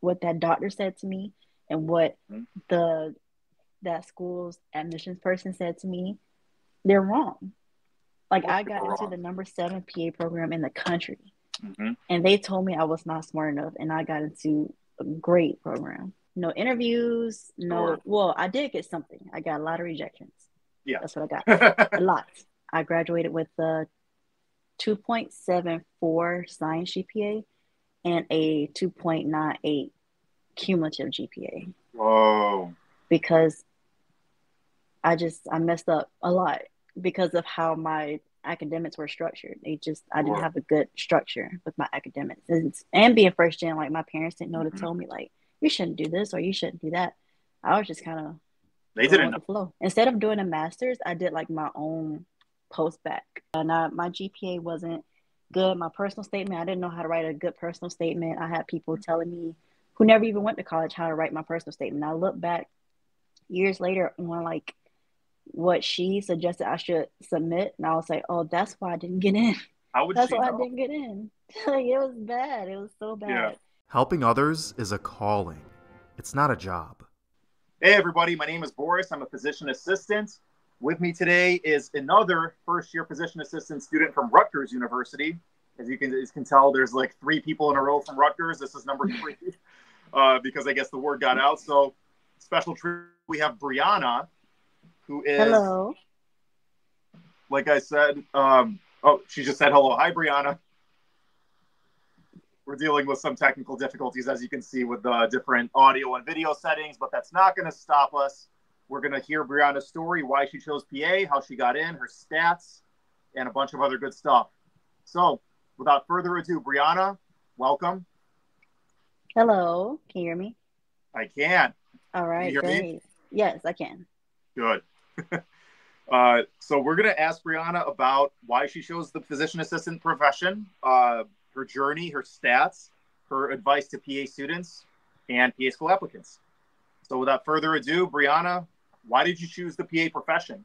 what that doctor said to me and what that school's admissions person said to me, they're wrong. Like, I got into the number 7 PA program in the country, and they told me I was not smart enough, and I got into a great program. No interviews, well, I did get something. I got a lot of rejections. Yeah. That's what I got. A lot. I graduated with a 2.74 science GPA and a 2.98 cumulative GPA. Whoa. Because I messed up a lot because of how my academics were structured. I didn't have a good structure with my academics. And being first gen, like, my parents didn't know to tell me, like, you shouldn't do this or you shouldn't do that. I was just kind of the flow. Instead of doing a master's, I did like my own post-bac. And my GPA wasn't good. My personal statement, I didn't know how to write a good personal statement. I had people telling me who never even went to college how to write my personal statement. I look back years later on like what she suggested I should submit, and I was like, oh, that's why I didn't get in. That's why I didn't get in. Like, it was bad. It was so bad. Yeah. Helping others is a calling. It's not a job. Hey, everybody. My name is Boris. I'm a physician assistant. With me today is another first-year physician assistant student from Rutgers University. As you can tell, there's like 3 people in a row from Rutgers. This is number 3 because I guess the word got out. So special treat. We have Brianna, who is, hello. Like I said, she just said hello. Hi, Brianna. We're dealing with some technical difficulties, as you can see, with the different audio and video settings, but that's not going to stop us. We're going to hear Brianna's story, why she chose PA, how she got in, her stats, and a bunch of other good stuff. So without further ado, Brianna, welcome. Hello. Can you hear me? I can. All right. Can you hear me? Yes, I can. Good. So we're going to ask Brianna about why she chose the physician assistant profession, her journey, her stats, her advice to PA students and PA school applicants. So without further ado, Brianna, why did you choose the PA profession?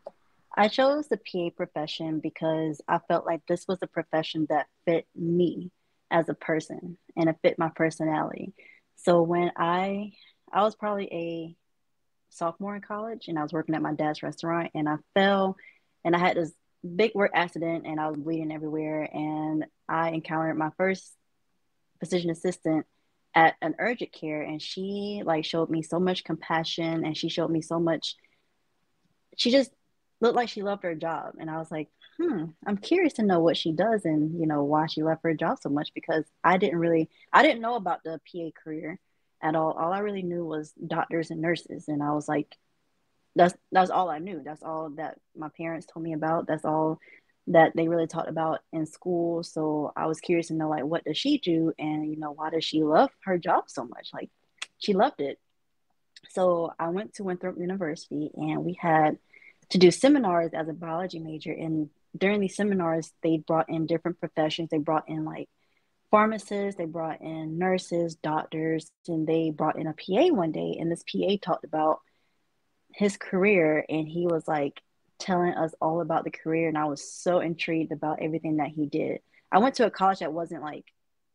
I chose the PA profession because I felt like this was a profession that fit me as a person and it fit my personality. So when I was probably a sophomore in college and I was working at my dad's restaurant and I fell and I had this big work accident and I was bleeding everywhere, and I encountered my first physician assistant at an urgent care, and she like showed me so much compassion, and she showed me so much, she just looked like she loved her job. And I was like, I'm curious to know what she does and, you know, why she left her job so much, because I didn't know about the PA career at all. All I really knew was doctors and nurses, and I was like, that's all I knew. That's all that my parents told me about. That's all that they really talked about in school. So I was curious to know, like, what does she do? And, you know, why does she love her job so much? Like, she loved it. So I went to Winthrop University, and we had to do seminars as a biology major. And during these seminars, they brought in different professions. They brought in like pharmacists, they brought in nurses, doctors, and they brought in a PA one day. And this PA talked about his career, and he was like telling us all about the career, and I was so intrigued about everything that he did. I went to a college that wasn't like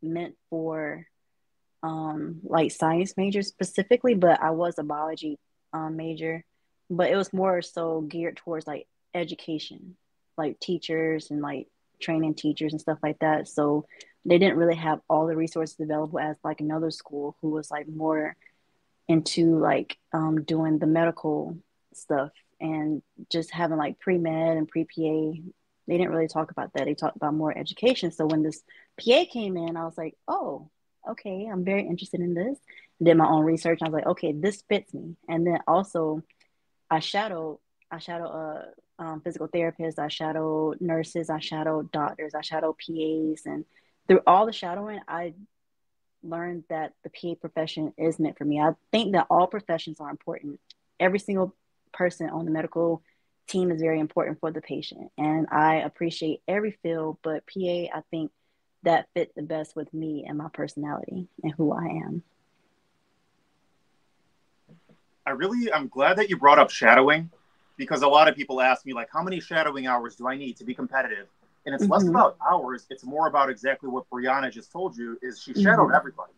meant for like science majors specifically, but I was a biology major, but it was more so geared towards like education, like teachers and like training teachers and stuff like that. So they didn't really have all the resources available as like another school who was like more into like doing the medical stuff and just having like pre-med and pre-PA. They didn't really talk about that. They talked about more education. So when this PA came in, I was like, oh, okay, I'm very interested in this. I did my own research. I was like, okay, this fits me. And then also I shadowed physical therapists. I shadowed nurses. I shadowed doctors. I shadowed PAs. And through all the shadowing, I learned that the PA profession is meant for me. I think that all professions are important. Every single person on the medical team is very important for the patient, and I appreciate every field, but PA, I think that fit the best with me and my personality and who I am. I'm glad that you brought up shadowing, because a lot of people ask me, like, how many shadowing hours do I need to be competitive? And it's less about hours. It's more about exactly what Brianna just told you is she shadowed everybody.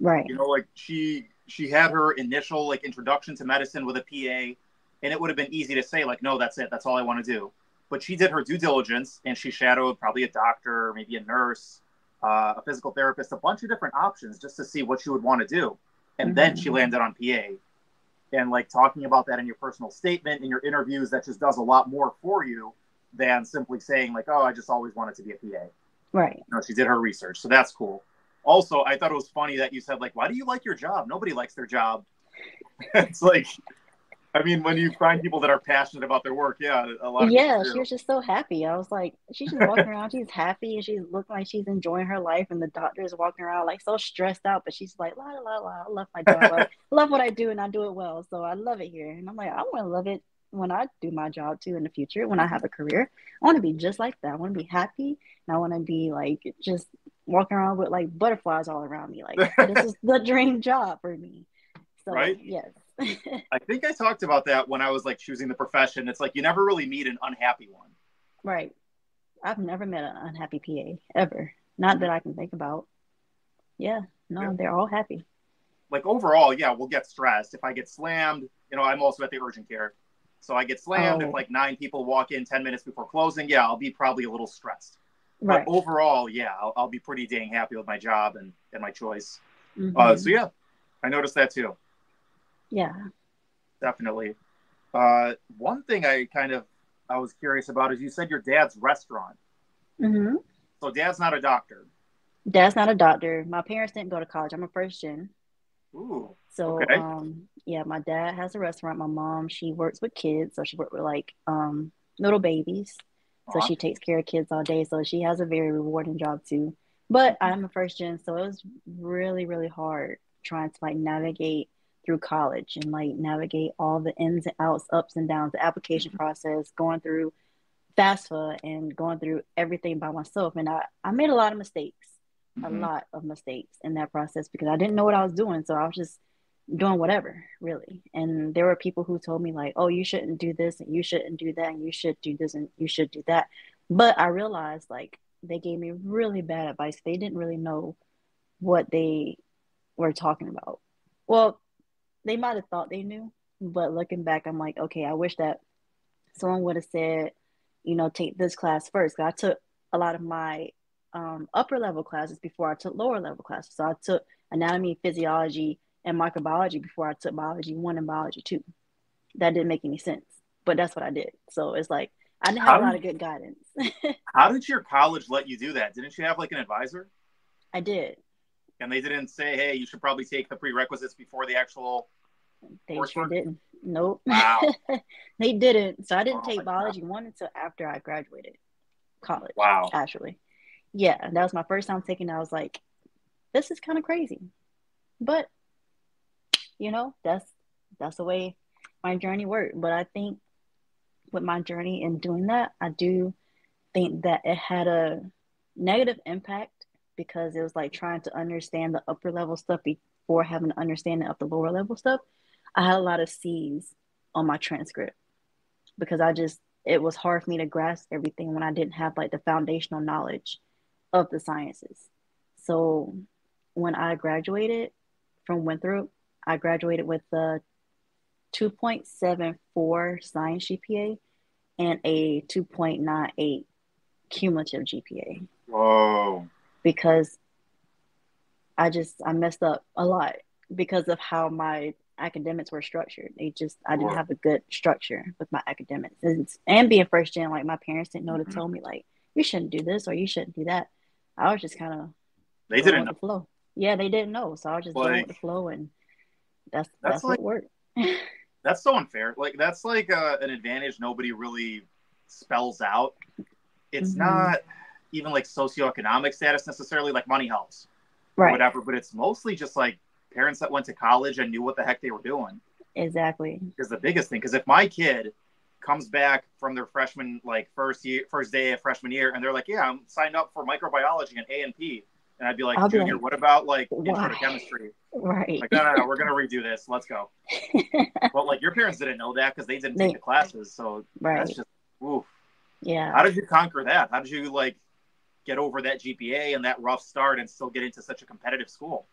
Right. You know, like she had her initial like introduction to medicine with a PA, and it would have been easy to say like, no, that's it. That's all I want to do. But she did her due diligence and she shadowed probably a doctor, maybe a nurse, a physical therapist, a bunch of different options just to see what she would want to do. And then she landed on PA. And like talking about that in your personal statement, in your interviews, that just does a lot more for you than simply saying like, oh, I just always wanted to be a PA. Right. You know, she did her research. So that's cool. Also, I thought it was funny that you said like, why do you like your job? Nobody likes their job. It's like, I mean, when you find people that are passionate about their work, yeah, a lot of people do. She was just so happy. I was like, she's just walking around, she's happy, and she looked like she's enjoying her life, and the doctor is walking around like so stressed out, but she's like, la, la, la, I love my job, I love what I do, and I do it well, so I love it here. And I'm like, I want to love it when I do my job, too, in the future, when I have a career. I want to be just like that. I want to be happy, and I want to be, like, just walking around with, like, butterflies all around me. Like, this is the dream job for me. So, right? Yes. I think I talked about that when I was like choosing the profession. It's like you never really meet an unhappy one. Right. I've never met an unhappy PA ever. Not that I can think about. Yeah. No, they're all happy. Like overall, yeah, we'll get stressed. If I get slammed, you know, I'm also at the urgent care. So I get slammed. If like 9 people walk in 10 minutes before closing, yeah, I'll be probably a little stressed. Right. But overall, yeah, I'll be pretty dang happy with my job and my choice. So yeah, I noticed that too. Yeah, definitely. One thing I was curious about is you said your dad's restaurant. So dad's not a doctor. Dad's not a doctor. My parents didn't go to college. I'm a first gen. Ooh. So okay. Yeah, my dad has a restaurant. My mom, she works with kids, so she worked with like little babies. So she takes care of kids all day. So she has a very rewarding job too. But I'm a first gen, so it was really, really hard trying to like navigate through college and like navigate all the ins and outs, ups and downs, the application process, going through FAFSA and going through everything by myself. And I made a lot of mistakes, a lot of mistakes in that process because I didn't know what I was doing. So I was just doing whatever, really. And there were people who told me like, oh, you shouldn't do this and you shouldn't do that and you should do this and you should do that. But I realized like they gave me really bad advice. They didn't really know what they were talking about. Well, they might have thought they knew, but looking back, I'm like, okay, I wish that someone would have said, you know, take this class first. I took a lot of my upper level classes before I took lower level classes. So I took anatomy, physiology, and microbiology before I took biology 1 and biology 2. That didn't make any sense, but that's what I did. So it's like, I didn't have a lot of good guidance. How did your college let you do that? Didn't you have like an advisor? I did. And they didn't say, hey, you should probably take the prerequisites before the actual coursework? Sure didn't. Nope. Wow. They didn't. So I didn't take biology 1 until after I graduated college. Wow. Actually. Yeah. And that was my first time taking it. I was like, this is kind of crazy. But, you know, that's the way my journey worked. But I think with my journey in doing that, I do think that it had a negative impact because it was like trying to understand the upper level stuff before having an understanding of the lower level stuff. I had a lot of C's on my transcript because it was hard for me to grasp everything when I didn't have like the foundational knowledge of the sciences. So when I graduated from Winthrop, I graduated with a 2.74 science GPA and a 2.98 cumulative GPA. Whoa. Because I messed up a lot because of how my academics were structured. I didn't have a good structure with my academics. And being first gen, like my parents didn't know to tell me like, you shouldn't do this or you shouldn't do that. I was just kind of going with the flow. Yeah, they didn't know. So I was just going with the flow and that's like, what worked. That's so unfair. Like that's like an advantage nobody really spells out. It's not even like socioeconomic status necessarily, like money helps or whatever, but it's mostly just like parents that went to college and knew what the heck they were doing. Exactly. Is the biggest thing. Cause if my kid comes back from their freshman, like first day of freshman year, and they're like, yeah, I'm signed up for microbiology and A&P. And I'd be like, Junior, what about like intro to chemistry? Right. Like, no, we're going to redo this. Let's go. But like your parents didn't know that cause they didn't take the classes. So that's just, oof. Yeah. How did you conquer that? How did you like, get over that GPA and that rough start and still get into such a competitive school?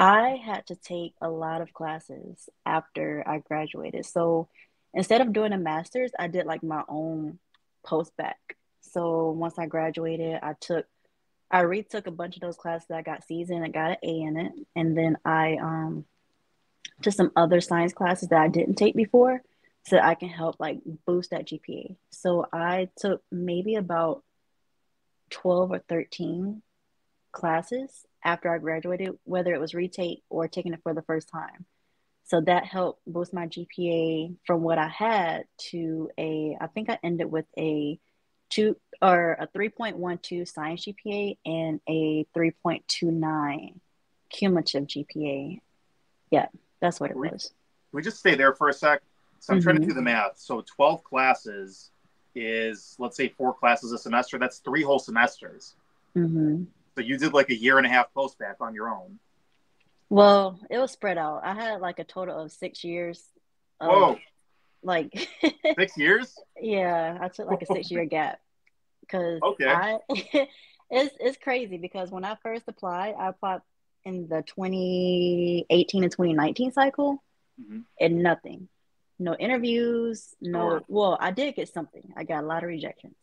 I had to take a lot of classes after I graduated. So instead of doing a master's, I did like my own post-bac. So once I graduated, I retook a bunch of those classes that I got seasoned. I got an A in it. And then I took some other science classes that I didn't take before so that I can help like boost that GPA. So I took maybe about 12 or 13 classes after I graduated, whether it was retake or taking it for the first time. So that helped boost my GPA from what I had to I think I ended with a 3.12 science GPA and a 3.29 cumulative GPA. Yeah, that's what it was. Can we just stay there for a sec? So I'm trying to do the math. So 12 classes is, let's say, 4 classes a semester. That's 3 whole semesters. Mm-hmm. So you did like a year and a half post-bac on your own. Well, it was spread out. I had like a total of 6 years. Whoa. Like 6 years? Yeah, I took like a 6-year gap because it's crazy because when I first applied, I applied in the 2018 and 2019 cycle and nothing. No interviews, no. Well, I did get something. I got a lot of rejections.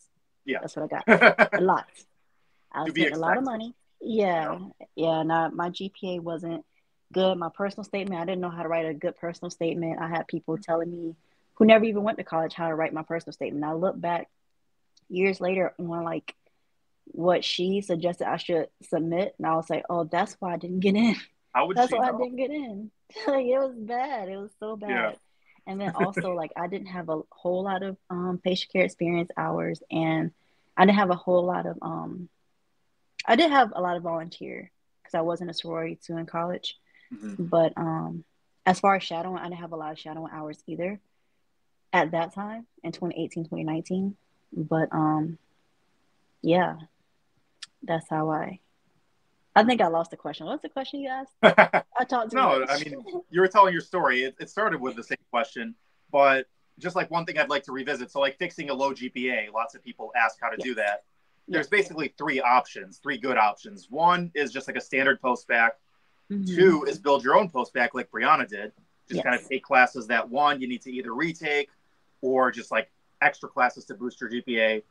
Yeah. That's what I got. A lot. I was getting a lot of money. Yeah. Yeah. And my GPA wasn't good. My personal statement, I didn't know how to write a good personal statement. I had people telling me who never even went to college how to write my personal statement. I look back years later on like what she suggested I should submit. And I was like, oh, that's why I didn't get in. That's why I didn't get in. Like, it was bad. It was so bad. Yeah. And then also, like, I didn't have a whole lot of patient care experience hours, and I didn't have a whole lot of I did have a lot of volunteer because I wasn't a sorority too in college. Mm-hmm. But as far as shadowing, I didn't have a lot of shadowing hours either at that time in 2018, 2019. But yeah, that's how I think I lost the question. What's the question you asked? I talked to you. No, I mean, you were telling your story. It started with the same question, but just like one thing I'd like to revisit. So like fixing a low GPA, lots of people ask how to do that. There's basically 3 options, 3 good options. 1 is just like a standard post-bac. 2 is build your own post-bac like Brianna did. Just kind of take classes that you need to either retake or just like extra classes to boost your GPA.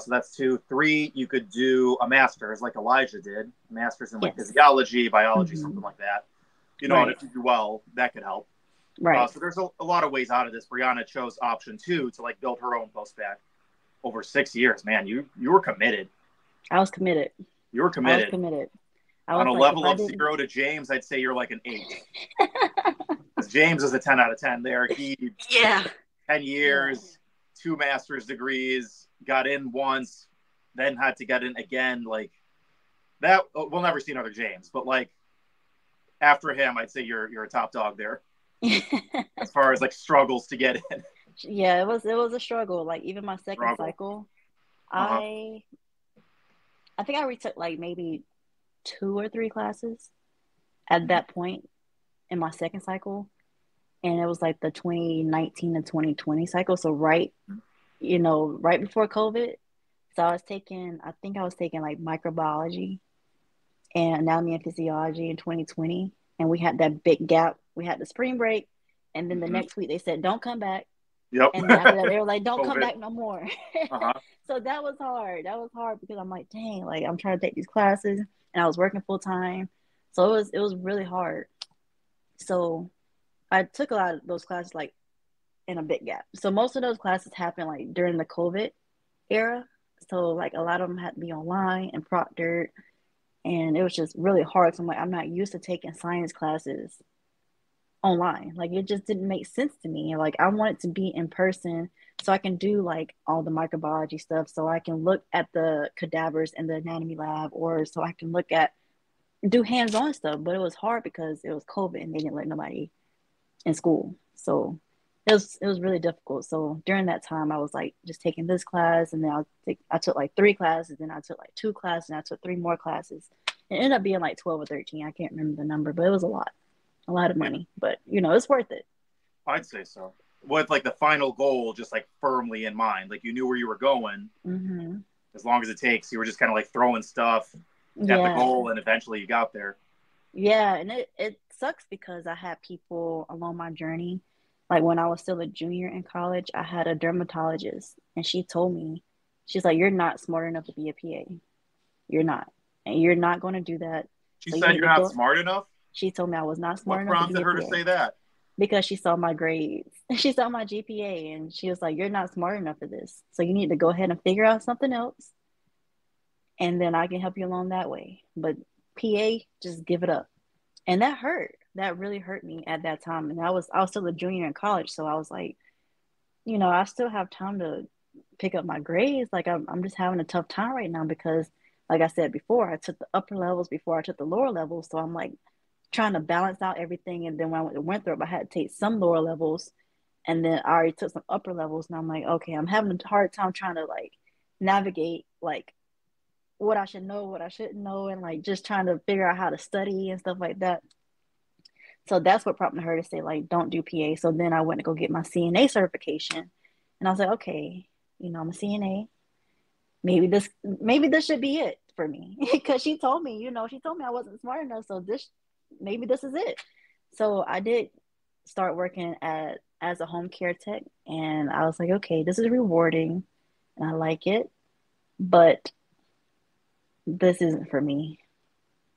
So that's 2. 3, you could do a master's like Elijah did, master's in like physiology, biology, something like that. You know, and if you do well, that could help. Right. So there's a lot of ways out of this. Brianna chose option 2 to like build her own post-bac over 6 years. Man, you were committed. I was committed. You were committed. I was committed. I was on a like, level of 0 to James, I'd say you're like an 8. James is a 10 out of 10 there. He 10 years, 2 master's degrees. Got in once, then had to get in again. Like that, we'll never see another James. But like after him, I'd say you're a top dog there, as far as like struggles to get in. Yeah, it was a struggle. Like even my second cycle, I think I retook like maybe 2 or 3 classes at that point in my second cycle, and it was like the 2019 to 2020 cycle. So you know, right before COVID. So I was taking like microbiology and anatomy and physiology in 2020. And we had that big gap. We had the spring break. And then the next week they said, don't come back. Yep. And then after that, they were like, don't come back no more. So that was hard. That was hard because I'm like, dang, like I'm trying to take these classes and I was working full time. So it was really hard. So I took a lot of those classes like in a big gap. So most of those classes happened like during the COVID era. So like a lot of them had to be online and proctored, and it was just really hard. So I'm like, I'm not used to taking science classes online. Like it just didn't make sense to me. Like I wanted to be in person so I can do like all the microbiology stuff, so I can look at the cadavers in the anatomy lab, or so I can look at, do hands-on stuff. But it was hard because it was COVID and they didn't let nobody in school. So it was really difficult. So during that time, I was like just taking this class, and then I took like 3 classes, and I took like 2 classes, and I took 3 more classes. It ended up being like 12 or 13. I can't remember the number, but it was a lot of money. But you know, it's worth it. I'd say so. With like the final goal just like firmly in mind, like you knew where you were going. Mm-hmm. As long as it takes, you were just kind of like throwing stuff at the goal, and eventually you got there. Yeah, and it sucks because I had people along my journey. Like when I was still a junior in college, I had a dermatologist, and she told me, she's like, "You're not smart enough to be a PA. You're not, and you're not going to do that." She said you're not smart enough? She told me I was not smart enough. What prompted her to say that? Because she saw my grades. She saw my GPA, and she was like, "You're not smart enough for this. So you need to go ahead and figure out something else, and then I can help you along that way. But PA, just give it up." And that hurt. That really hurt me at that time. And I was still a junior in college, so I was like, you know, I still have time to pick up my grades. Like I'm just having a tough time right now because, like I said before, I took the upper levels before I took the lower levels. So I'm like trying to balance out everything. And then when I went to Winthrop, I had to take some lower levels, and then I already took some upper levels. And I'm like, okay, I'm having a hard time trying to like navigate like what I should know, what I shouldn't know, and like just trying to figure out how to study and stuff like that. So that's what prompted her to say, like, don't do PA. So then I went to go get my CNA certification, and I was like, okay, you know, I'm a CNA. Maybe this should be it for me, because she told me, you know, she told me I wasn't smart enough. So maybe this is it. So I did start working as a home care tech, and I was like, okay, this is rewarding and I like it, but this isn't for me.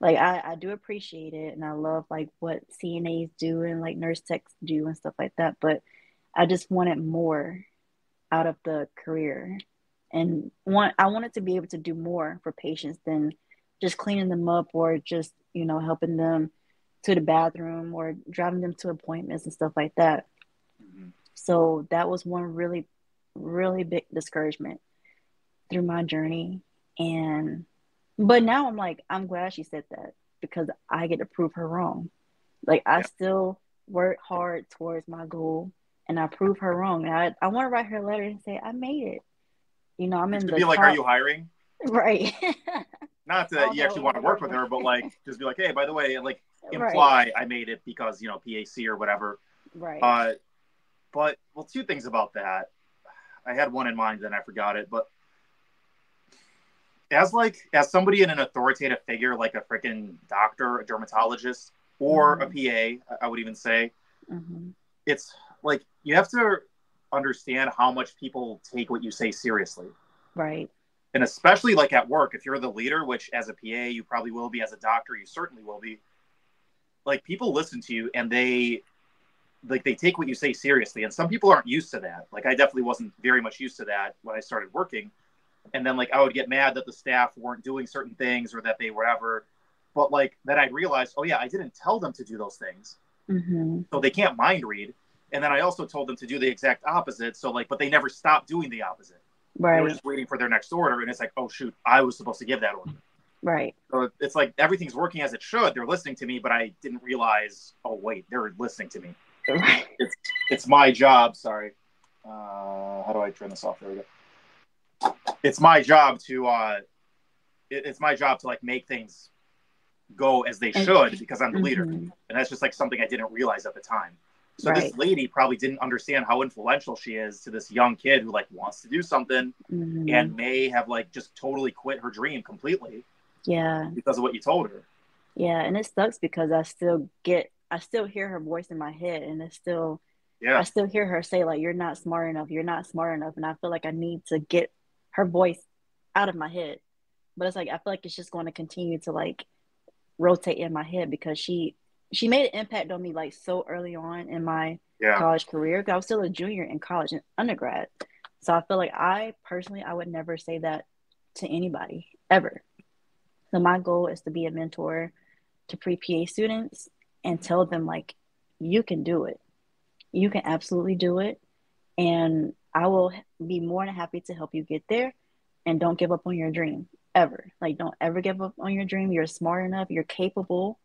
Like I do appreciate it, and I love like what CNAs do and like nurse techs do and stuff like that, but I just wanted more out of the career, and I wanted to be able to do more for patients than just cleaning them up or just, you know, helping them to the bathroom or driving them to appointments and stuff like that. Mm-hmm. So that was one really, really big discouragement through my journey. But now I'm like, I'm glad she said that, because I get to prove her wrong. Like I still work hard towards my goal, and I prove her wrong. And I want to write her a letter and say, I made it. You know, I'm in the be like, top. Are you hiring? Right. Not that you actually want to work with her, but like, just be like, hey, by the way, like imply right. I made it because, you know, PAC or whatever. Right. But well, two things about that. I had one in mind, then I forgot it. But as somebody in an authoritative figure, like a freaking doctor, a dermatologist, or mm-hmm. a PA, I would even say, mm-hmm. it's like, you have to understand how much people take what you say seriously. Right. And especially like at work, if you're the leader, which as a PA, you probably will be, as a doctor, you certainly will be, like people listen to you and they take what you say seriously. And some people aren't used to that. Like I definitely wasn't very much used to that when I started working. And then like, I would get mad that the staff weren't doing certain things or that they were ever, but like then I'd realize, oh yeah, I didn't tell them to do those things. Mm-hmm. So they can't mind read. And then I also told them to do the exact opposite. So like, but they never stopped doing the opposite. Right. They were just waiting for their next order. And it's like, oh shoot, I was supposed to give that order. Right. So it's like, everything's working as it should. They're listening to me, but I didn't realize, oh wait, they're listening to me. It's my job. Sorry. How do I turn this off? There we go. It's my job to like make things go as they should, because I'm the mm-hmm. leader, and that's just like something I didn't realize at the time. So right. This lady probably didn't understand how influential she is to this young kid who like wants to do something mm-hmm. and may have like just totally quit her dream completely. Yeah, because of what you told her. Yeah, and it sucks because I still hear her voice in my head, and it's still. Yeah. I still hear her say like, you're not smart enough. And I feel like I need to get her voice out of my head. But it's like, I feel like it's just going to continue to like rotate in my head, because she made an impact on me like so early on in my college career. 'Cause I was still a junior in college and undergrad. So I feel like I would never say that to anybody ever. So my goal is to be a mentor to pre-PA students and tell them like, you can do it. You can absolutely do it, and I will be more than happy to help you get there, and don't give up on your dream, ever. Like, don't ever give up on your dream. You're smart enough. You're capable.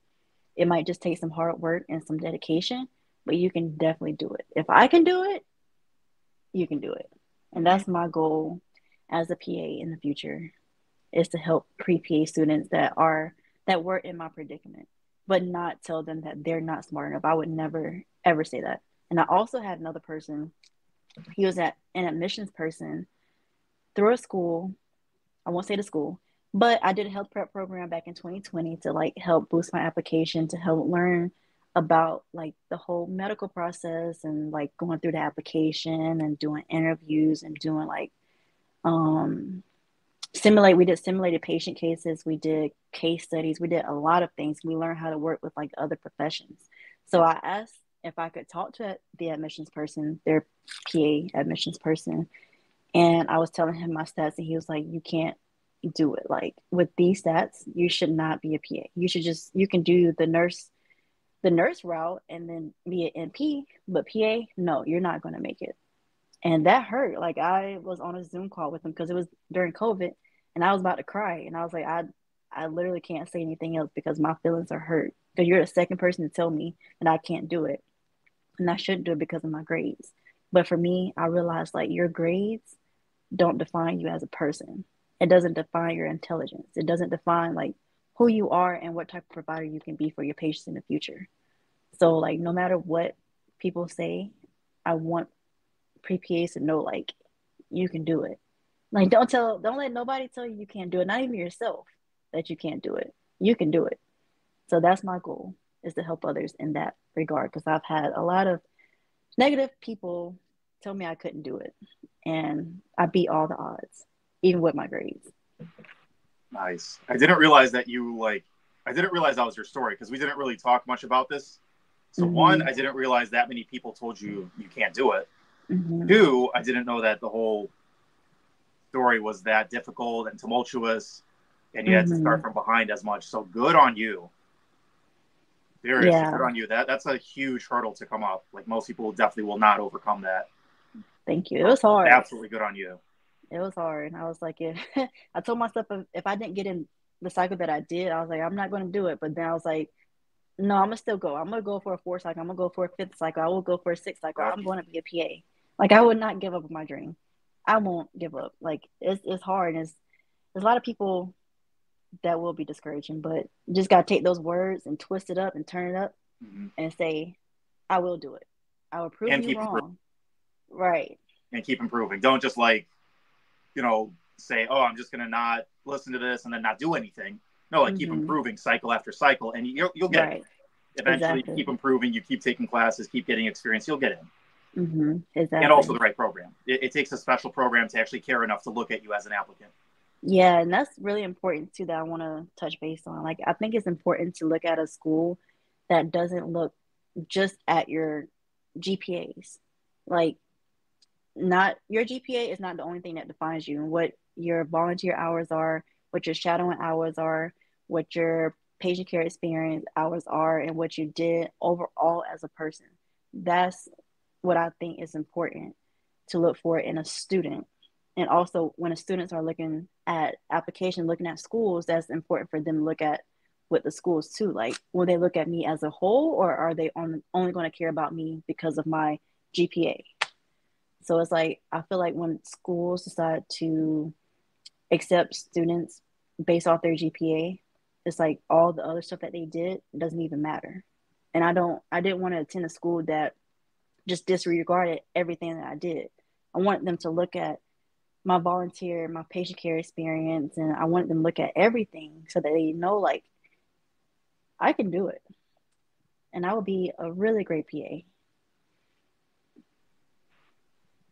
It might just take some hard work and some dedication, but you can definitely do it. If I can do it, you can do it. And that's my goal as a PA in the future, is to help pre-PA students that were in my predicament, but not tell them that they're not smart enough. I would never, ever say that. And I also had another person, he was an admissions person through a school, I won't say the school, But I did a health prep program back in 2020 to like help boost my application, to help learn about like the whole medical process and like going through the application and doing interviews and doing like we did simulated patient cases, we did case studies, we did a lot of things. We learned how to work with like other professions. So I asked if I could talk to the admissions person, their PA admissions person, and I was telling him my stats, and he was like, you can't do it. Like with these stats, you should not be a PA. You should just, you can do the nurse route and then be an NP, but PA, no, you're not going to make it. And that hurt. Like I was on a Zoom call with him because it was during COVID, and I was about to cry. And I was like, I literally can't say anything else because my feelings are hurt. Because you're the second person to tell me that I can't do it, and I shouldn't do it because of my grades. But for me, I realized like your grades don't define you as a person. It doesn't define your intelligence. It doesn't define like who you are and what type of provider you can be for your patients in the future. So like no matter what people say, I want pre-PAs to know like you can do it. Like don't let nobody tell you you can't do it, not even yourself, that you can't do it. You can do it. So that's my goal, is to help others in that regard, because I've had a lot of negative people tell me I couldn't do it, and I beat all the odds, even with my grades. Nice. I didn't realize that was your story, because we didn't really talk much about this. So mm-hmm. One, I didn't realize that many people told you you can't do it. Mm-hmm. Two, I didn't know that the whole story was that difficult and tumultuous, and you mm-hmm. had to start from behind as much. So good on you. Seriously, yeah. Good on you. That's a huge hurdle to come up. Like most people definitely will not overcome that. Thank you. It was hard. Absolutely good on you. It was hard. I was like, I told myself if I didn't get in the cycle that I did, I was like, I'm not going to do it. But then I was like, no, I'm going to still go. I'm going to go for a 4th cycle. I'm going to go for a 5th cycle. I will go for a 6th cycle. I'm going to be a PA. Like, I would not give up on my dream. I won't give up. Like, it's hard. And there's a lot of people that will be discouraging, but you just got to take those words and twist it up and turn it up mm-hmm. and say, I will do it. I will prove you wrong. Improving. Right. And keep improving. Don't just like, say, oh, I'm just going to not listen to this and then not do anything. No, like mm-hmm. keep improving cycle after cycle, and you'll get right. it. Eventually exactly. You keep improving, you keep taking classes, keep getting experience, you'll get in. Mm-hmm. Exactly. And also the right program. It takes a special program to actually care enough to look at you as an applicant. Yeah, and that's really important too that I want to touch base on. Like, I think it's important to look at a school that doesn't look just at your GPAs. Like, not your GPA is not the only thing that defines you, and what your volunteer hours are, what your shadowing hours are, what your patient care experience hours are, and what you did overall as a person. That's what I think is important to look for in a student. And also when the students are looking at application, looking at schools, that's important for them to look at with the schools too. Like, will they look at me as a whole, or are they only going to care about me because of my GPA? So it's like, I feel like when schools decide to accept students based off their GPA, it's like all the other stuff that they did doesn't even matter. And I didn't want to attend a school that just disregarded everything that I did. I wanted them to look at my volunteer, my patient care experience, and I wanted them to look at everything so that they know, like, I can do it. And I will be a really great PA.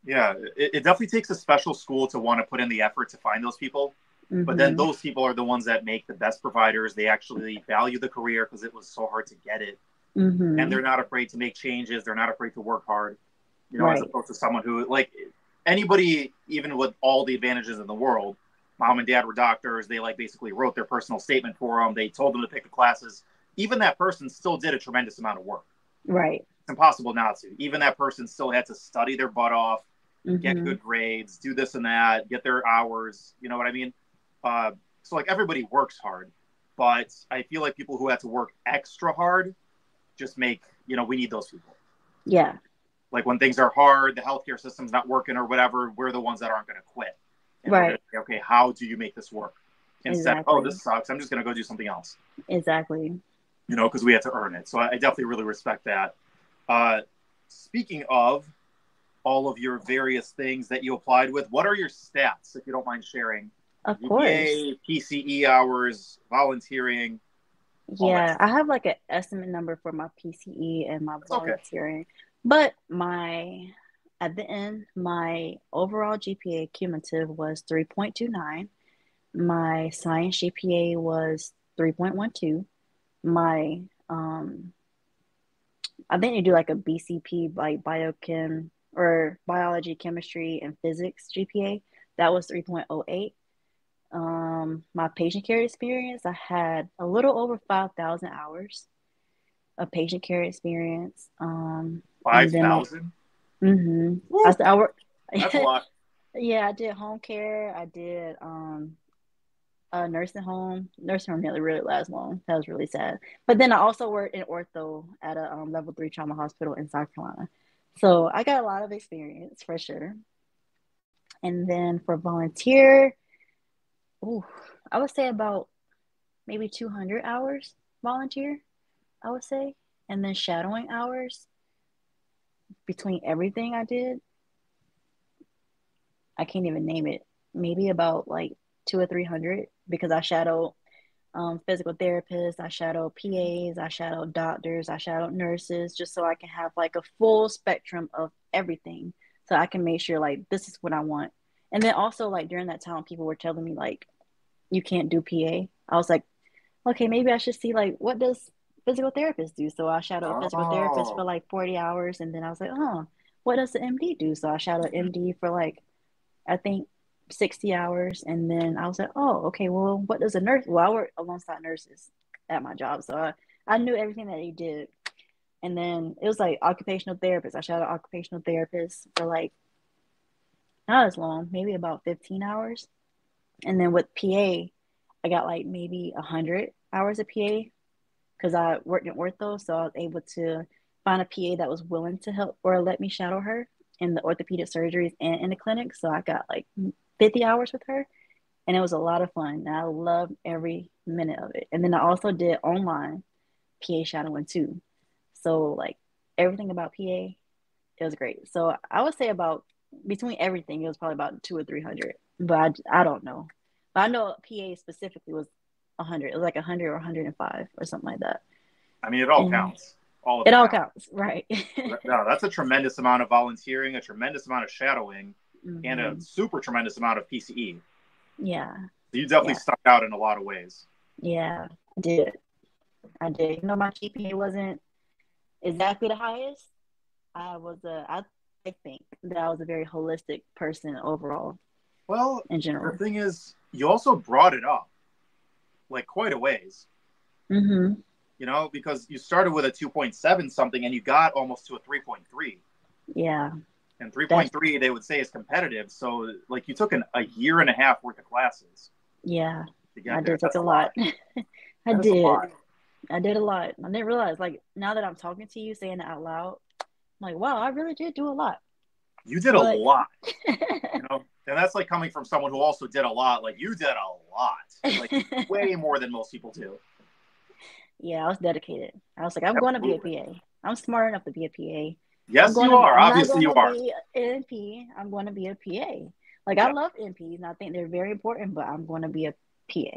Yeah, it definitely takes a special school to want to put in the effort to find those people. Mm-hmm. But then those people are the ones that make the best providers. They actually value the career because it was so hard to get it. Mm-hmm. And they're not afraid to make changes. They're not afraid to work hard, right. As opposed to someone who, like, anybody, even with all the advantages in the world, mom and dad were doctors. They like basically wrote their personal statement for them. They told them to pick the classes. Even that person still did a tremendous amount of work. Right. It's impossible not to. Even that person still had to study their butt off, mm-hmm. get good grades, do this and that, get their hours. You know what I mean? So like everybody works hard, but I feel like people who had to work extra hard just make, we need those people. Yeah. Like when things are hard, the healthcare system's not working or whatever, we're the ones that aren't going to quit. And right. Say, okay, how do you make this work? Instead exactly. Of, oh, this sucks, I'm just going to go do something else. Exactly. Because we had to earn it. So I definitely really respect that. Speaking of all of your various things that you applied with, what are your stats, if you don't mind sharing, Of course. UVA, PCE hours, volunteering. Yeah, I have like an estimate number for my PCE and my volunteering. Okay. But my, at the end, my overall GPA cumulative was 3.29. My science GPA was 3.12. My, I think you do like a BCP, like biochem or biology, chemistry, and physics GPA. That was 3.08. My patient care experience, I had a little over 5,000 hours of patient care experience. 5,000? Mm-hmm. That's a lot. Yeah, I did home care. I did nursing home. Nursing home really, really lasts long. That was really sad. But then I also worked in ortho at a level 3 trauma hospital in South Carolina. So I got a lot of experience for sure. And then for volunteer, I would say about maybe 200 hours volunteer, I would say. And then shadowing hours between everything I did. I can't even name it. Maybe about like 200 or 300, because I shadowed physical therapists, I shadowed PAs, I shadowed doctors, I shadowed nurses, just so I can have like a full spectrum of everything. So I can make sure like this is what I want. And then also, like, during that time, people were telling me, like, you can't do PA. I was like, okay, maybe I should see, like, what does physical therapist do? So I shadowed a physical therapist for, like, 40 hours. And then I was like, what does the MD do? So I shadowed MD for, like, I think 60 hours. And then I was like, okay, well, what does a nurse? Well, I work alongside nurses at my job. So I knew everything that they did. And then it was, like, occupational therapist. I shadowed occupational therapist for, like, not as long, maybe about 15 hours. And then with PA, I got like maybe 100 hours of PA because I worked in ortho. So I was able to find a PA that was willing to help or let me shadow her in the orthopedic surgeries and in the clinic. So I got like 50 hours with her, and it was a lot of fun. And I loved every minute of it. And then I also did online PA shadowing too. So like everything about PA, it was great. So I would say about between everything, it was probably about 200 or 300, but I don't know. But I know PA specifically was 100. It was like 100 or 105 or something like that. I mean, it all counts. All counts, right? No, that's a tremendous amount of volunteering, a tremendous amount of shadowing, and a super tremendous amount of PCE. Yeah. So you definitely stuck out in a lot of ways. Yeah, I did. I did. You know, my GPA wasn't exactly the highest. I think that I was a very holistic person overall. Well, in general, the thing is, you also brought it up like quite a ways, you know, because you started with a 2.7 something and you got almost to a 3.3. Yeah. And 3.3, they would say, is competitive. So like you took a year and a half worth of classes. Yeah, I did. That's a lot. I did a lot. I didn't realize, like, now that I'm talking to you, saying it out loud, I'm like, wow, I really did do a lot. You did a lot. You know? And that's like coming from someone who also did a lot. Like, you did a lot. Like, way more than most people do. Yeah, I was dedicated. I was like, I'm going to be a PA. I'm smart enough to be a PA. Yes, you are. Obviously, you are. I'm going to be an NP. I'm going to be a PA. Like, I love NPs, and I think they're very important, but I'm going to be a PA.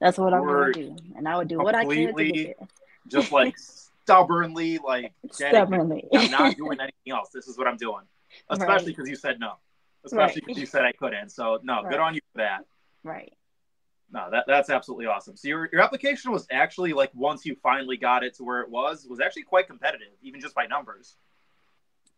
That's what I'm going to do. And I would do what I can to get there. Just like... Stubbornly. I'm not doing anything else. This is what I'm doing. Especially because you said no. Especially because you said I couldn't. So, no, good on you for that. Right. No, that's absolutely awesome. So your application was actually, like, once you finally got it to where it was actually quite competitive, even just by numbers.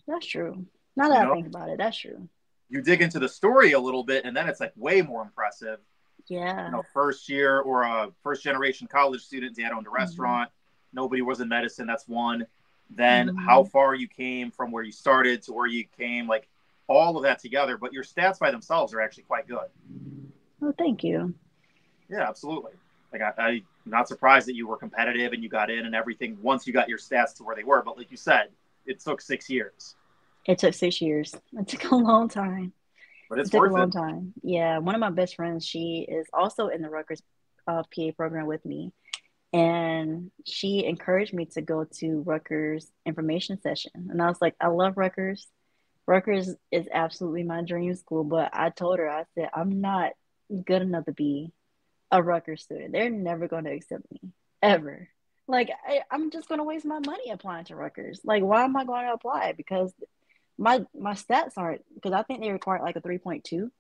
That's true. Now that I think about it, that's true. You dig into the story a little bit, and then it's, like, way more impressive. Yeah. You know, first year or a first-generation college student, dad owned a restaurant. Nobody was in medicine. That's one. Then how far you came from where you started to where you came, like all of that together. But your stats by themselves are actually quite good. Well, thank you. Yeah, absolutely. Like I'm not surprised that you were competitive and you got in and everything once you got your stats to where they were. But like you said, it took 6 years. It took a long time. But it's worth it. It took a long time. Yeah. One of my best friends, she is also in the Rutgers PA program with me. And she encouraged me to go to Rutgers information session. And I was like, I love Rutgers. Rutgers is absolutely my dream school. But I told her, I said, I'm not good enough to be a Rutgers student. They're never going to accept me, ever. Like, I'm just going to waste my money applying to Rutgers. Like, why am I going to apply? Because my stats aren't, because I think they require like a 3.2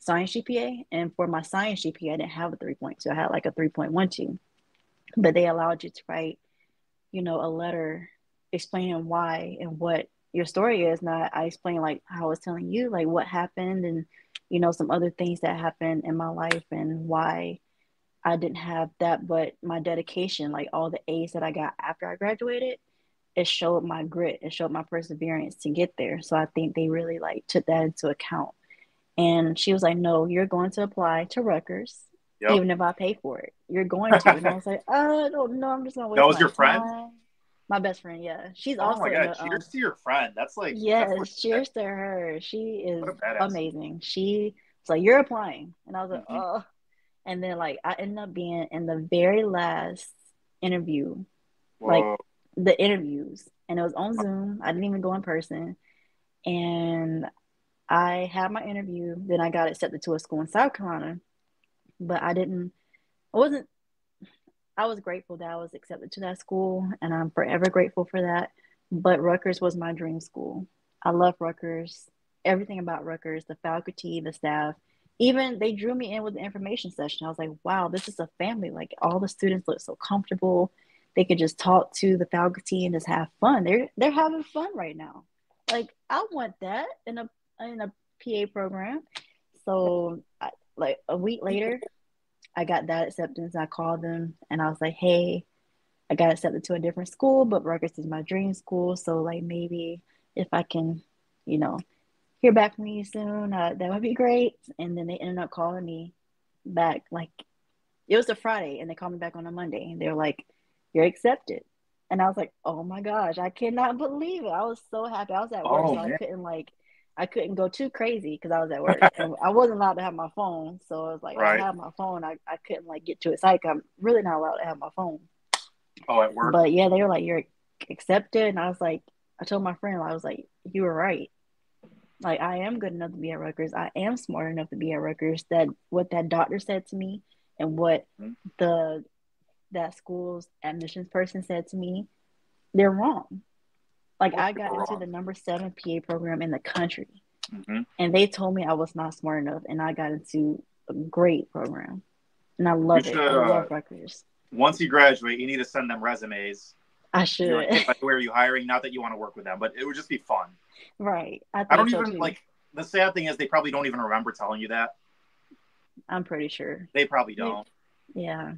science GPA. And for my science GPA, I didn't have a 3.2. I had like a 3.12. But they allowed you to write, you know, a letter explaining why and what your story is. Not I explained like how I was telling you, like what happened and, you know, some other things that happened in my life and why I didn't have that. But my dedication, like all the A's that I got after I graduated, it showed my grit. It showed my perseverance to get there. So I think they really like took that into account. And she was like, no, you're going to apply to Rutgers. Yep. Even if I pay for it, you're going to. And I was like, oh, no, I'm just going to wait. That was your friend? My best friend, yeah. She's also. Oh my God, cheers to your friend. That's like. Yes, that's cheers to her. She is amazing. She was like, you're applying. And I was like, oh. And then, like, I ended up being in the very last interview, like the interviews. And it was on Zoom. I didn't even go in person. And I had my interview. Then I got accepted to a school in South Carolina. But I was grateful that I was accepted to that school, and I'm forever grateful for that. But Rutgers was my dream school. I love Rutgers, everything about Rutgers, the faculty, the staff. Even they drew me in with the information session. I was like, wow, this is a family. Like, all the students look so comfortable. They could just talk to the faculty and just have fun. They're having fun right now. Like, I want that in a PA program. So like a week later, I got that acceptance. I called them and I was like, hey, I got accepted to a different school, but Rutgers is my dream school. So like, maybe if I can, you know, hear back from you soon, that would be great. And then they ended up calling me back. Like, it was a Friday and they called me back on a Monday and they were like, you're accepted. And I was like, oh my gosh, I cannot believe it. I was so happy. I was at work, so I couldn't go too crazy because I was at work. And I wasn't allowed to have my phone. So I was like, right. I have my phone. I couldn't like get too excited. I'm really not allowed to have my phone. Oh, at work. But yeah, they were like, you're accepted. And I was like, I told my friend, I was like, you were right. Like, I am good enough to be at Rutgers. I am smart enough to be at Rutgers. That what that doctor said to me and what that school's admissions person said to me, they're wrong. Like, I got into the number 7 PA program in the country, and they told me I was not smart enough, and I got into a great program, and I love it. I love Rutgers. Once you graduate, you need to send them resumes. I should. Like, where are you hiring? Not that you want to work with them, but it would just be fun. Right. The sad thing is they probably don't even remember telling you that. I'm pretty sure. They probably don't. Yeah.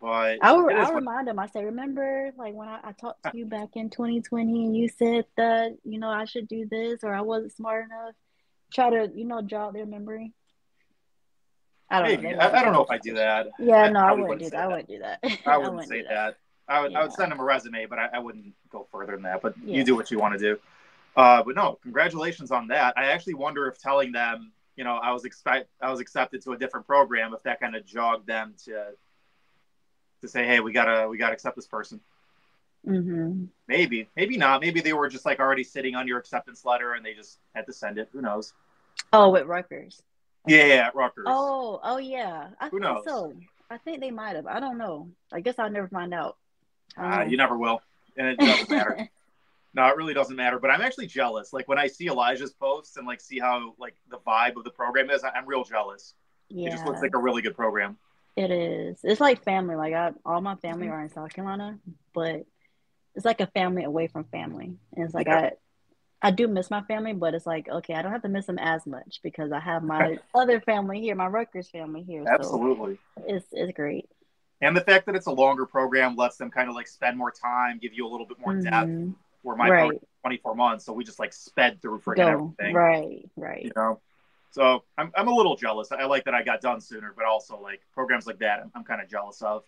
But I'll remind them. I say, remember, like, when I talked to you back in 2020 and you said that, you know, I should do this or I wasn't smart enough. Try to, you know, jog their memory. I don't know if I do that. Yeah, no, I wouldn't do that. I wouldn't say that. I would send them a resume, but I wouldn't go further than that. But you do what you want to do. But no, congratulations on that. I actually wonder if telling them, you know, I was accepted to a different program, if that kind of jogged them to say, hey, we gotta accept this person. Maybe not. Maybe they were just like already sitting on your acceptance letter and they just had to send it. Who knows? Oh, at Rutgers. Yeah, at Rutgers. Oh yeah. Who knows? So I think they might have. I don't know. I guess I'll never find out. You never will, and it doesn't matter. No, it really doesn't matter. But I'm actually jealous. Like, when I see Elijah's posts and like see how like the vibe of the program is, I'm real jealous. Yeah. It just looks like a really good program. It is. It's like family. Like, all my family are in South Carolina, but it's like a family away from family. And it's like, I do miss my family, but it's like, okay, I don't have to miss them as much because I have my other family here, my Rutgers family here. Absolutely. So it's great. And the fact that it's a longer program lets them kind of like spend more time, give you a little bit more depth. Where my program is 24 months, so we just like sped through freaking everything. Right. You know? So I'm a little jealous. I like that I got done sooner, but also like programs like that, I'm kind of jealous of.